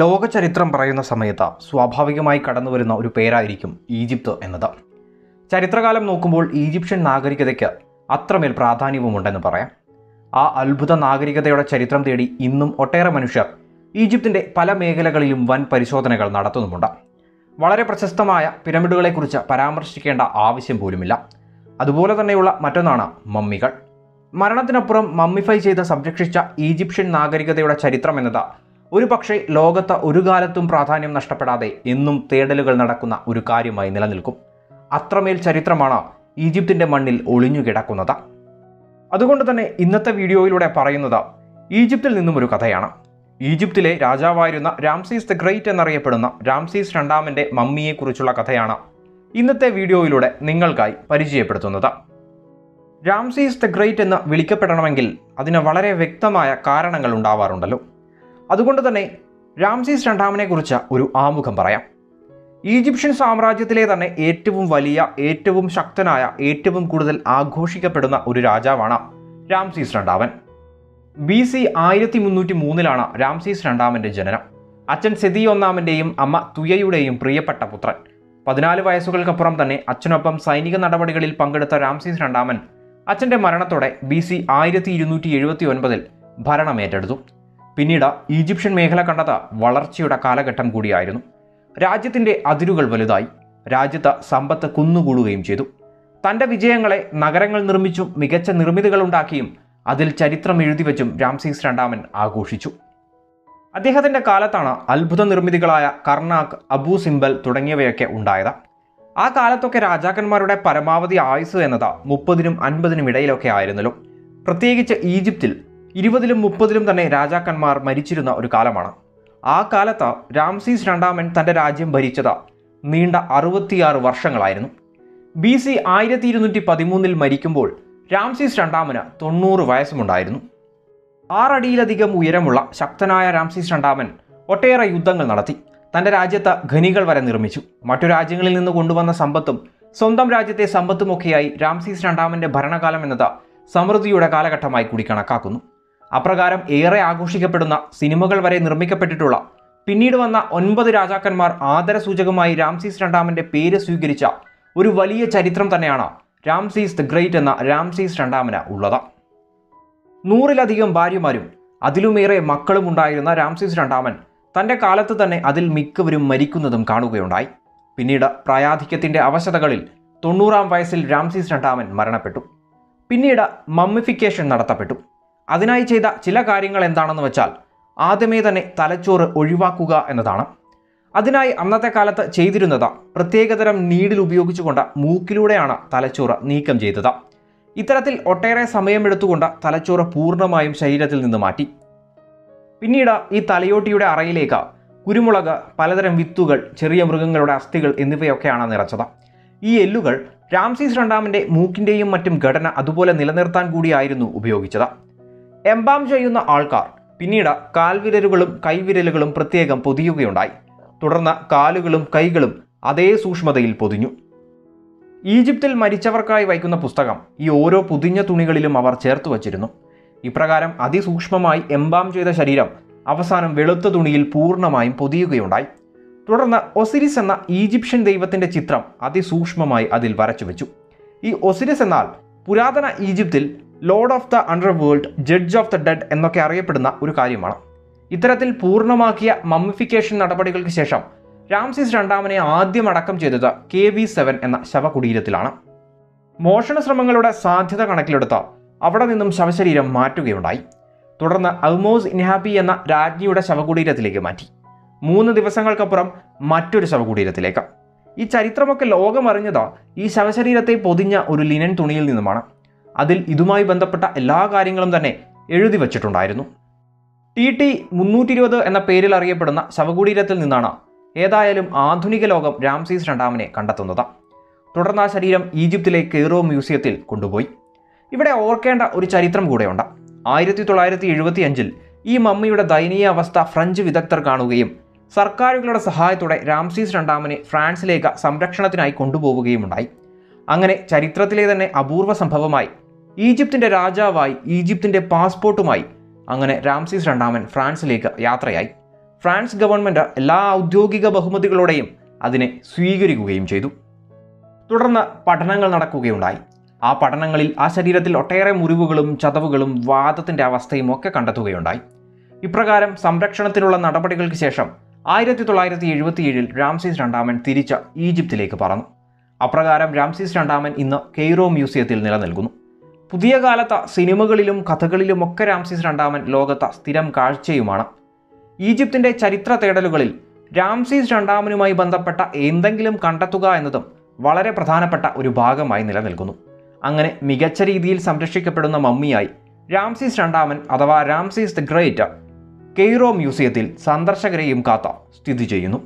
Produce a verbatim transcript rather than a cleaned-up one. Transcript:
ലോക ചരിത്രം പറയുന്ന സമയത്ത് സ്വാഭാവികമായി കടന്നുവരുന്ന ഒരു പേരായിരിക്കും ഈജിപ്ത് എന്നത്. ചരിത്രകാലം നോക്കുമ്പോൾ ഈജിപ്ഷ്യൻ നാഗരികതയ്ക്ക് അത്രമേൽ പ്രാധാന്യവുമുണ്ടെന്ന് പറയാം. ആ അത്ഭുത നാഗരികതയുടെ ചരിത്രം തേടി ഇന്നും ഒട്ടേറെ മനുഷ്യർ ഈജിപ്തിൻ്റെ പല മേഖലകളിലും വൻ പരിശോധനകൾ നടത്തുന്നുമുണ്ട്. വളരെ പ്രശസ്തമായ പിരമിഡുകളെക്കുറിച്ച് പരാമർശിക്കേണ്ട ആവശ്യം പോലുമില്ല. അതുപോലെ തന്നെയുള്ള മറ്റൊന്നാണ് മമ്മികൾ. മരണത്തിനപ്പുറം മമ്മിഫൈ ചെയ്ത് സംരക്ഷിച്ച ഈജിപ്ഷ്യൻ നാഗരികതയുടെ ചരിത്രം എന്നത് ഒരു പക്ഷേ ലോകത്ത് ഒരു കാലത്തും പ്രാധാന്യം നഷ്ടപ്പെടാതെ എന്നും തേടലുകൾ നടക്കുന്ന ഒരു കാര്യമായി നിലനിൽക്കും. അത്രമേൽ ചരിത്രമാണ് ഈജിപ്തിൻ്റെ മണ്ണിൽ ഒളിഞ്ഞു കിടക്കുന്നത്. അതുകൊണ്ട് തന്നെ ഇന്നത്തെ വീഡിയോയിലൂടെ പറയുന്നത് ഈജിപ്തിൽ നിന്നും ഒരു കഥയാണ്. ഈജിപ്തിലെ രാജാവായിരുന്ന രാംസീസ് ദ ഗ്രേറ്റ് എന്നറിയപ്പെടുന്ന രാംസീസ് രണ്ടാമൻ്റെ മമ്മിയെക്കുറിച്ചുള്ള കഥയാണ് ഇന്നത്തെ വീഡിയോയിലൂടെ നിങ്ങൾക്കായി പരിചയപ്പെടുത്തുന്നത്. രാംസീസ് ദ ഗ്രേറ്റ് എന്ന് വിളിക്കപ്പെടണമെങ്കിൽ അതിന് വളരെ വ്യക്തമായ കാരണങ്ങൾ ഉണ്ടാവാറുണ്ടല്ലോ. അതുകൊണ്ട് തന്നെ രാംസീസ് രണ്ടാമനെ കുറിച്ച് ഒരു ആമുഖം പറയാം. ഈജിപ്ഷ്യൻ സാമ്രാജ്യത്തിലെ തന്നെ ഏറ്റവും വലിയ, ഏറ്റവും ശക്തനായ, ഏറ്റവും കൂടുതൽ ആഘോഷിക്കപ്പെടുന്ന ഒരു രാജാവാണ് രാംസീസ് രണ്ടാമൻ. ബി സി ആയിരത്തി മുന്നൂറ്റി മൂന്നിലാണ് രാംസീസ് രണ്ടാമൻ്റെ ജനനം. അച്ഛൻ സെതി ഒന്നാമൻ്റെയും അമ്മ തുയയുടെയും പ്രിയപ്പെട്ട പുത്രൻ. പതിനാല് വയസ്സുകൾക്കപ്പുറം തന്നെ അച്ഛനൊപ്പം സൈനിക നടപടികളിൽ പങ്കെടുത്ത രാംസീസ് രണ്ടാമൻ അച്ഛൻ്റെ മരണത്തോടെ ബി സി ആയിരത്തി ഇരുന്നൂറ്റി എഴുപത്തി ഒൻപതിൽ ഭരണമേറ്റെടുത്തു. പിന്നീട് ഈജിപ്ഷ്യൻ മേഖല കണ്ടത് വളർച്ചയുടെ കാലഘട്ടം കൂടിയായിരുന്നു. രാജ്യത്തിൻ്റെ അതിരുകൾ വലുതായി, രാജ്യത്ത് സമ്പത്ത് കുന്നുകൂടുകയും ചെയ്തു. തൻ്റെ വിജയങ്ങളെ നഗരങ്ങൾ നിർമ്മിച്ചും മികച്ച നിർമ്മിതികൾ ഉണ്ടാക്കിയും അതിൽ ചരിത്രം എഴുതിവെച്ചും രാംസീസ് രണ്ടാമൻ ആഘോഷിച്ചു. അദ്ദേഹത്തിൻ്റെ കാലത്താണ് അത്ഭുത നിർമ്മിതികളായ കർണാക്ക്, അബൂ സിംബൽ തുടങ്ങിയവയൊക്കെ ഉണ്ടായത്. ആ കാലത്തൊക്കെ രാജാക്കന്മാരുടെ പരമാവധി ആയുസ് എന്നത് മുപ്പതിനും അൻപതിനും ഇടയിലൊക്കെ ആയിരുന്നല്ലോ. പ്രത്യേകിച്ച് ഈജിപ്തിൽ ഇരുപതിലും മുപ്പതിലും തന്നെ രാജാക്കന്മാർ മരിച്ചിരുന്ന ഒരു കാലമാണ്. ആ കാലത്ത് രാംസീസ് രണ്ടാമൻ തൻ്റെ രാജ്യം ഭരിച്ചത് നീണ്ട അറുപത്തിയാറ് വർഷങ്ങളായിരുന്നു. ബി സി ആയിരത്തി ഇരുന്നൂറ്റി പതിമൂന്നിൽ മരിക്കുമ്പോൾ രാംസീസ് രണ്ടാമന് തൊണ്ണൂറ് വയസ്സുമുണ്ടായിരുന്നു. ആറടിയിലധികം ഉയരമുള്ള ശക്തനായ രാംസീസ് രണ്ടാമൻ ഒട്ടേറെ യുദ്ധങ്ങൾ നടത്തി. തൻ്റെ രാജ്യത്ത് ഖനികൾ വരെ നിർമ്മിച്ചു. മറ്റു രാജ്യങ്ങളിൽ നിന്ന് കൊണ്ടുവന്ന സമ്പത്തും സ്വന്തം രാജ്യത്തെ സമ്പത്തുമൊക്കെയായി രാംസീസ് രണ്ടാമൻ്റെ ഭരണകാലം എന്നത് സമൃദ്ധിയുടെ കാലഘട്ടമായി കൂടി കണക്കാക്കുന്നു. അപ്രകാരം ഏറെ ആഘോഷിക്കപ്പെടുന്ന സിനിമകൾ വരെ നിർമ്മിക്കപ്പെട്ടിട്ടുള്ള പിന്നീട് വന്ന ഒൻപത് രാജാക്കന്മാർ ആദരസൂചകമായി രാംസീസ് രണ്ടാമൻ്റെ പേര് സ്വീകരിച്ച ഒരു വലിയ ചരിത്രം തന്നെയാണ് രാംസീസ് ദ ഗ്രേറ്റ് എന്ന രാംസീസ് രണ്ടാമന് ഉള്ളത്. നൂറിലധികം ഭാര്യമാരും അതിലുമേറെ മക്കളും ഉണ്ടായിരുന്ന രാംസീസ് രണ്ടാമൻ തൻ്റെ കാലത്ത് തന്നെ അതിൽ മിക്കവരും മരിക്കുന്നതും കാണുകയുണ്ടായി. പിന്നീട് പ്രായാധിക്യത്തിൻ്റെ അവശതകളിൽ തൊണ്ണൂറാം വയസ്സിൽ രാംസീസ് രണ്ടാമൻ മരണപ്പെട്ടു. പിന്നീട് മമ്മിഫിക്കേഷൻ നടത്തപ്പെട്ടു. അതിനായി ചെയ്ത ചില കാര്യങ്ങൾ എന്താണെന്ന് വെച്ചാൽ ആദ്യമേ തന്നെ തലച്ചോറ് ഒഴിവാക്കുക എന്നതാണ്. അതിനായി അന്നത്തെ കാലത്ത് ചെയ്തിരുന്നത് പ്രത്യേകതരം നീഡിൽ ഉപയോഗിച്ചുകൊണ്ട് മൂക്കിലൂടെയാണ് തലച്ചോറ് നീക്കം ചെയ്തത്. ഇത്തരത്തിൽ ഒട്ടേറെ സമയമെടുത്തുകൊണ്ട് തലച്ചോറ് പൂർണ്ണമായും ശരീരത്തിൽ നിന്ന് മാറ്റി. പിന്നീട് ഈ തലയോട്ടിയുടെ അറയിലേക്ക് കുരുമുളക്, പലതരം വിത്തുകൾ, ചെറിയ മൃഗങ്ങളുടെ അസ്ഥികൾ എന്നിവയൊക്കെയാണ് നിറച്ചത്. ഈ എല്ലുകൾ രാംസീസ് രണ്ടാമൻ്റെ മൂക്കിൻ്റെയും മറ്റും ഘടന അതുപോലെ നിലനിർത്താൻ കൂടിയായിരുന്നു ഉപയോഗിച്ചത്. എംബാം ചെയ്യുന്ന ആൾക്കാർ പിന്നീട് കാൽവിരലുകളും കൈവിരലുകളും പ്രത്യേകം പൊതിയുകയുണ്ടായി. തുടർന്ന് കാലുകളും കൈകളും അതേ സൂക്ഷ്മതയിൽ പൊതിഞ്ഞു. ഈജിപ്തിൽ മരിച്ചവർക്കായി വയ്ക്കുന്ന പുസ്തകം ഈ ഓരോ പൊതിഞ്ഞ തുണികളിലും അവർ ചേർത്ത് വച്ചിരുന്നു. ഇപ്രകാരം അതിസൂക്ഷ്മമായി എംബാം ചെയ്ത ശരീരം അവസാനം വെളുത്ത തുണിയിൽ പൂർണ്ണമായും പൊതിയുകയുണ്ടായി. തുടർന്ന് ഒസിരിസ് എന്ന ഈജിപ്ഷ്യൻ ദൈവത്തിൻ്റെ ചിത്രം അതിസൂക്ഷ്മമായി അതിൽ വരച്ചു വെച്ചു. ഈ ഒസിരിസ് എന്നാൽ പുരാതന ഈജിപ്തിൽ lord of the underworld, judge of the dead എന്നൊക്കെ അറിയപ്പെടുന്ന ഒരു കാര്യമാണ്. ഇത്തരത്തിൽ പൂർണ്ണമാക്കിയ മമ്മിഫിക്കേഷൻ നടപടികൾക്ക് ശേഷം രാംസീസ് രണ്ടാമനെ ആദ്യം അടക്കം ചെയ്തത് കെ വി സെവൻ എന്ന ശവകുടീരത്തിലാണ്. മോഷണ ശ്രമങ്ങളുടെ സാധ്യത കണക്കിലെടുത്ത് അവിടെ നിന്നും ശവശരീരം മാറ്റുകയുണ്ടായി. തുടർന്ന് ഔമോസ് ഇൻഹാബി എന്ന രാജ്ഞിയുടെ ശവകുടീരത്തിലേക്ക് മാറ്റി. മൂന്ന് ദിവസങ്ങൾക്കപ്പുറം മറ്റൊരു ശവകുടീരത്തിലേക്ക്. ഈ ചരിത്രമൊക്കെ ലോകമറിഞ്ഞത് ഈ ശവശരീരത്തെ പൊതിഞ്ഞ ഒരു ലിനൻ തുണിയിൽ നിന്നുമാണ്. അതിൽ ഇതുമായി ബന്ധപ്പെട്ട എല്ലാ കാര്യങ്ങളും തന്നെ എഴുതി വച്ചിട്ടുണ്ടായിരുന്നു. ടി ടി മുന്നൂറ്റി ഇരുപത് എന്ന പേരിൽ അറിയപ്പെടുന്ന ശവകുടീരത്തിൽ നിന്നാണ് ഏതായാലും ആധുനിക ലോകം രാംസീസ് രണ്ടാമനെ കണ്ടെത്തുന്നത്. തുടർന്ന് ആ ശരീരം ഈജിപ്തിലെ കെയ്റോ മ്യൂസിയത്തിൽ കൊണ്ടുപോയി. ഇവിടെ ഓർക്കേണ്ട ഒരു ചരിത്രം കൂടെയുണ്ട്. ആയിരത്തി തൊള്ളായിരത്തി എഴുപത്തി അഞ്ചിൽ ഈ മമ്മിയുടെ ദയനീയ അവസ്ഥ ഫ്രഞ്ച് വിദഗ്ധർ കാണുകയും സർക്കാരുകളുടെ സഹായത്തോടെ രാംസീസ് രണ്ടാമനെ ഫ്രാൻസിലേക്ക് സംരക്ഷണത്തിനായി കൊണ്ടുപോവുകയും ഉണ്ടായി. അങ്ങനെ ചരിത്രത്തിലെ തന്നെ അപൂർവ സംഭവമായി ഈജിപ്തിൻ്റെ രാജാവായി, ഈജിപ്തിൻ്റെ പാസ്പോർട്ടുമായി അങ്ങനെ രാംസീസ് രണ്ടാമൻ ഫ്രാൻസിലേക്ക് യാത്രയായി. ഫ്രാൻസ് ഗവൺമെൻറ് എല്ലാ ഔദ്യോഗിക ബഹുമതികളോടെയും അതിനെ സ്വീകരിക്കുകയും ചെയ്തു. തുടർന്ന് പഠനങ്ങൾ നടക്കുകയുണ്ടായി. ആ പഠനങ്ങളിൽ ആ ശരീരത്തിൽ ഒട്ടേറെ മുറിവുകളും ചതവുകളും വാദത്തിൻ്റെ അവസ്ഥയും ഒക്കെ കണ്ടെത്തുകയുണ്ടായി. ഇപ്രകാരം സംരക്ഷണത്തിനുള്ള നടപടികൾക്ക് ശേഷം ആയിരത്തി തൊള്ളായിരത്തി എഴുപത്തി ഏഴിൽ രാംസീസ് രണ്ടാമൻ തിരിച്ച ഈജിപ്തിലേക്ക് പറന്നു. അപ്രകാരം രാംസീസ് രണ്ടാമൻ ഇന്ന് കെയ്റോ മ്യൂസിയത്തിൽ നിലനിൽക്കുന്നു. പുതിയ കാലത്തെ സിനിമകളിലും കഥകളിലുമൊക്കെ രാംസീസ് രണ്ടാമൻ ലോകത്തെ സ്ഥിരം കാഴ്ചയുമാണ്. ഈജിപ്തിൻ്റെ ചരിത്ര തേടലുകളിൽ രാംസീസ് രണ്ടാമനുമായി ബന്ധപ്പെട്ട എന്തെങ്കിലും കണ്ടെത്തുക എന്നതും വളരെ പ്രധാനപ്പെട്ട ഒരു ഭാഗമായി നിലനിൽക്കുന്നു. അങ്ങനെ മികച്ച രീതിയിൽ സംരക്ഷിക്കപ്പെടുന്ന മമ്മിയായി രാംസീസ് രണ്ടാമൻ അഥവാ രാംസീസ് ദി ഗ്രേറ്റ് കെയ്റോ മ്യൂസിയത്തിൽ സന്ദർശകരെയും കാത്ത സ്ഥിതി ചെയ്യുന്നു.